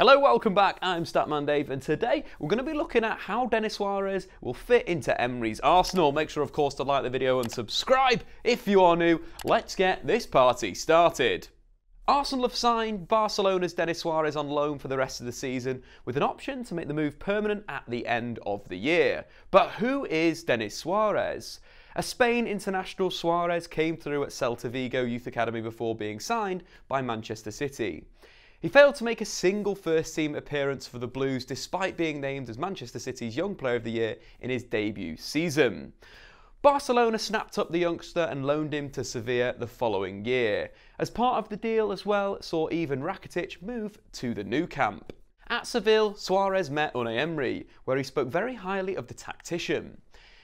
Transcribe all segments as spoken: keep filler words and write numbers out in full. Hello, welcome back. I'm Statman Dave, and today we're going to be looking at how Denis Suarez will fit into Emery's Arsenal. Make sure, of course, to like the video and subscribe if you are new. Let's get this party started. Arsenal have signed Barcelona's Denis Suarez on loan for the rest of the season, with an option to make the move permanent at the end of the year. But who is Denis Suarez? A Spain international, Suarez came through at Celta Vigo Youth Academy before being signed by Manchester City. He failed to make a single first-team appearance for the Blues despite being named as Manchester City's Young Player of the Year in his debut season. Barcelona snapped up the youngster and loaned him to Sevilla the following year. As part of the deal as well, saw Ivan Rakitic move to the Nou Camp. At Seville, Suarez met Unai Emery, where he spoke very highly of the tactician.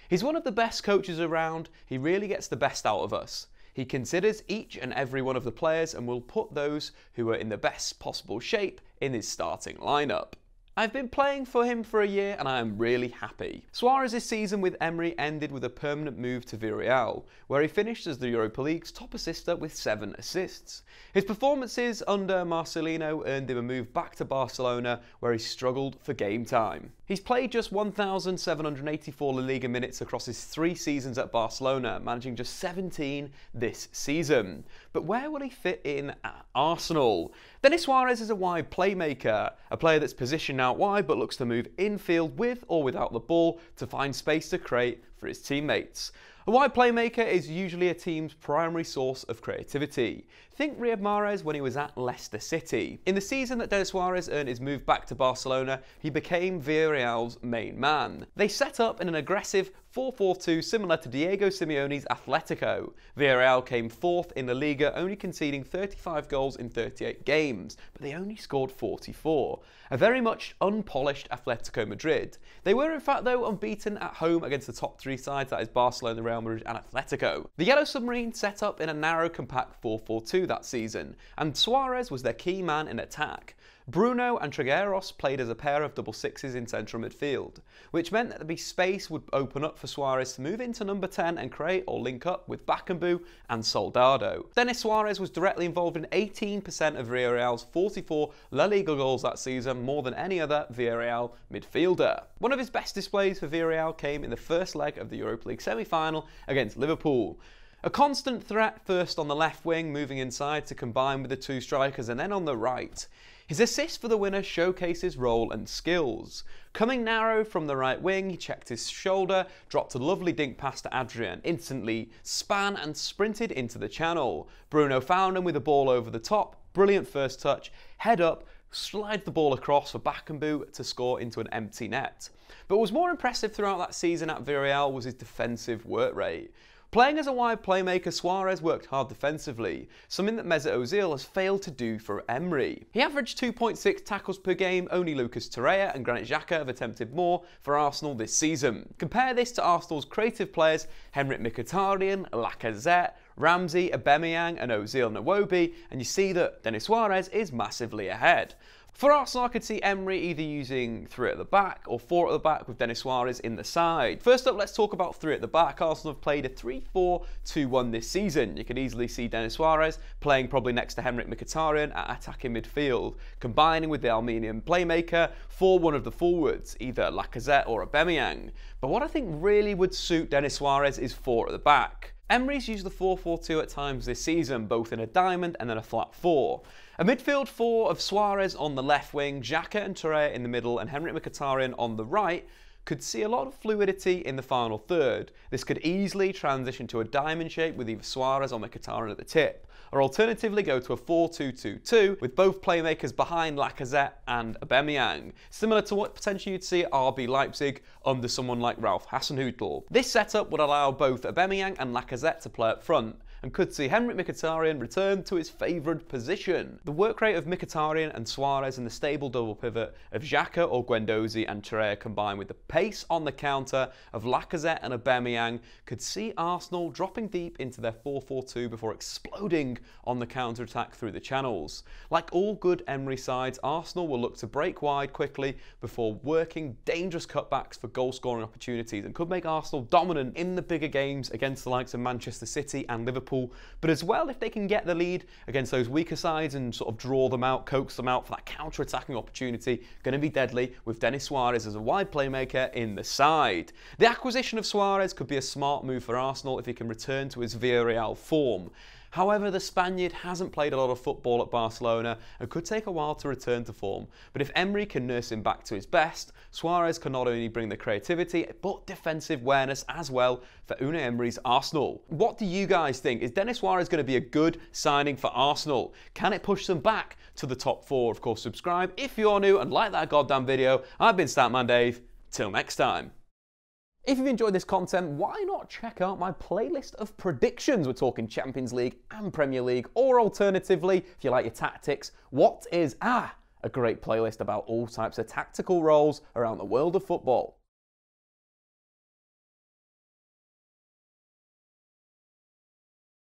He's one of the best coaches around, he really gets the best out of us. He considers each and every one of the players and will put those who are in the best possible shape in his starting lineup. I've been playing for him for a year and I am really happy. Suarez's season with Emery ended with a permanent move to Villarreal, where he finished as the Europa League's top assister with seven assists. His performances under Marcelino earned him a move back to Barcelona, where he struggled for game time. He's played just one thousand seven hundred eighty-four La Liga minutes across his three seasons at Barcelona, managing just seventeen this season. But where will he fit in at Arsenal? Denis Suarez is a wide playmaker, a player that's positioned out wide but looks to move infield with or without the ball to find space to create for his teammates. A wide playmaker is usually a team's primary source of creativity. Think Riyad Mahrez when he was at Leicester City. In the season that Denis Suarez earned his move back to Barcelona, he became Villarreal's main man. They set up in an aggressive four four two similar to Diego Simeone's Atletico. Villarreal came fourth in La Liga, only conceding thirty-five goals in thirty-eight games, but they only scored forty-four. A very much unpolished Atletico Madrid. They were in fact though unbeaten at home against the top three sides, that is Barcelona, Real Madrid and Atletico. The Yellow Submarine set up in a narrow compact four four two that season, and Suarez was their key man in attack. Bruno and Trigueros played as a pair of double sixes in central midfield, which meant that the space would open up for Suarez to move into number ten and create or link up with Bakambu and Soldado. Denis Suarez was directly involved in eighteen percent of Villarreal's forty-four La Liga goals that season, more than any other Villarreal midfielder. One of his best displays for Villarreal came in the first leg of the Europa League semi-final against Liverpool. A constant threat first on the left wing, moving inside to combine with the two strikers, and then on the right. His assist for the winner showcases role and skills. Coming narrow from the right wing, he checked his shoulder, dropped a lovely dink pass to Adrian, instantly span and sprinted into the channel. Bruno found him with a ball over the top, brilliant first touch, head up, slides the ball across for Bakambu to score into an empty net. But what was more impressive throughout that season at Villarreal was his defensive work rate. Playing as a wide playmaker, Suarez worked hard defensively, something that Mesut Ozil has failed to do for Emery. He averaged two point six tackles per game, only Lucas Torreira and Granit Xhaka have attempted more for Arsenal this season. Compare this to Arsenal's creative players Henrikh Mkhitaryan, Lacazette, Ramsey, Aubameyang and Ozil Nwobi, and you see that Denis Suarez is massively ahead. For Arsenal, I could see Emery either using three at the back or four at the back with Denis Suarez in the side. First up, let's talk about three at the back. Arsenal have played a three four two one this season. You could easily see Denis Suarez playing probably next to Henrikh Mkhitaryan at attacking midfield, combining with the Armenian playmaker for one of the forwards, either Lacazette or Aubameyang. But what I think really would suit Denis Suarez is four at the back. Emery's used the four four two at times this season, both in a diamond and then a flat four. A midfield four of Suarez on the left wing, Xhaka and Torreira in the middle and Henrikh Mkhitaryan on the right could see a lot of fluidity in the final third. This could easily transition to a diamond shape with either Suarez or Mkhitaryan at the tip, or alternatively go to a four two two two with both playmakers behind Lacazette and Aubameyang, similar to what potentially you'd see at R B Leipzig under someone like Ralf Hasenhüttl. This setup would allow both Aubameyang and Lacazette to play up front, and could see Henrikh Mkhitaryan return to his favoured position. The work rate of Mkhitaryan and Suarez and the stable double pivot of Xhaka or Guendouzi and Torreira combined with the pace on the counter of Lacazette and Aubameyang could see Arsenal dropping deep into their four four two before exploding on the counter-attack through the channels. Like all good Emery sides, Arsenal will look to break wide quickly before working dangerous cutbacks for goal-scoring opportunities, and could make Arsenal dominant in the bigger games against the likes of Manchester City and Liverpool Liverpool, but as well, if they can get the lead against those weaker sides and sort of draw them out, coax them out for that counter-attacking opportunity, going to be deadly with Denis Suarez as a wide playmaker in the side. The acquisition of Suarez could be a smart move for Arsenal if he can return to his Villarreal form. However, the Spaniard hasn't played a lot of football at Barcelona and could take a while to return to form. But if Emery can nurse him back to his best, Suarez can not only bring the creativity but defensive awareness as well for Unai Emery's Arsenal. What do you guys think? Is Denis Suarez going to be a good signing for Arsenal? Can it push them back to the top four? Of course, subscribe if you're new and like that goddamn video. I've been Statman Dave. Till next time. If you've enjoyed this content, why not check out my playlist of predictions? We're talking Champions League and Premier League, or alternatively, if you like your tactics, what is ah, a great playlist about all types of tactical roles around the world of football.